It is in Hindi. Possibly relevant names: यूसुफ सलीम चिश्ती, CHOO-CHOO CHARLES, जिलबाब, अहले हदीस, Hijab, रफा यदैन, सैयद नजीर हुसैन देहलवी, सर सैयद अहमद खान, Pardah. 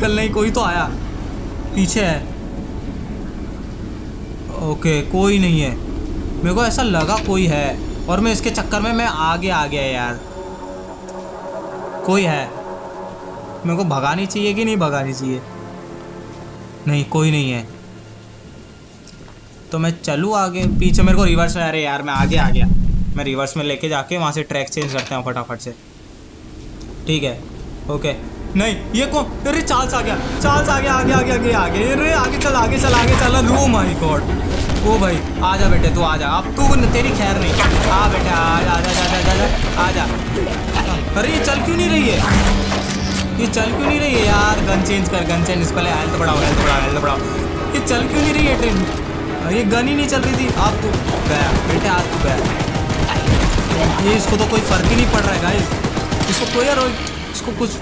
कल नहीं, कोई तो आया पीछे है। ओके कोई नहीं है, मेरे को ऐसा लगा कोई है और मैं इसके चक्कर में मैं आगे आ गया यार। कोई है, मेरे को भगानी चाहिए कि नहीं भगानी चाहिए? नहीं कोई नहीं है तो मैं चलूँ आगे। पीछे मेरे को रिवर्स में, अरे यार मैं आगे आ गया। मैं रिवर्स में लेके जाके वहाँ से ट्रैक चेंज करते हैं फटाफट से, ठीक है। ओके नहीं ये कौन? अरे चार्ल्स आ गया, चार्ल्स आ गया, आगे आगे आगे आगे, अरे आगे चल आगे चल आगे चल। ओ माय गॉड, ओ भाई आ जा बेटे तू आ जा, अब तू तेरी खैर नहीं। आ बेटा आ जा जा जा जा आ जा। अरे ये चल क्यों नहीं रही है, ये चल क्यों नहीं रही है यार? गन चेंज कर, गन चेंज। इसको ले हेल्थ बढ़ाओ, हेल्थ बढ़ाओ, हेल्थ बढ़ाओ। ये चल क्यों नहीं रही है ट्रेन? ये गन ही नहीं चल रही थी। आप तो गया बेटे, आप तो गया। ये इसको तो कोई फर्क ही नहीं पड़ रहा है गाइस, इसको कोई यार इसको कुछ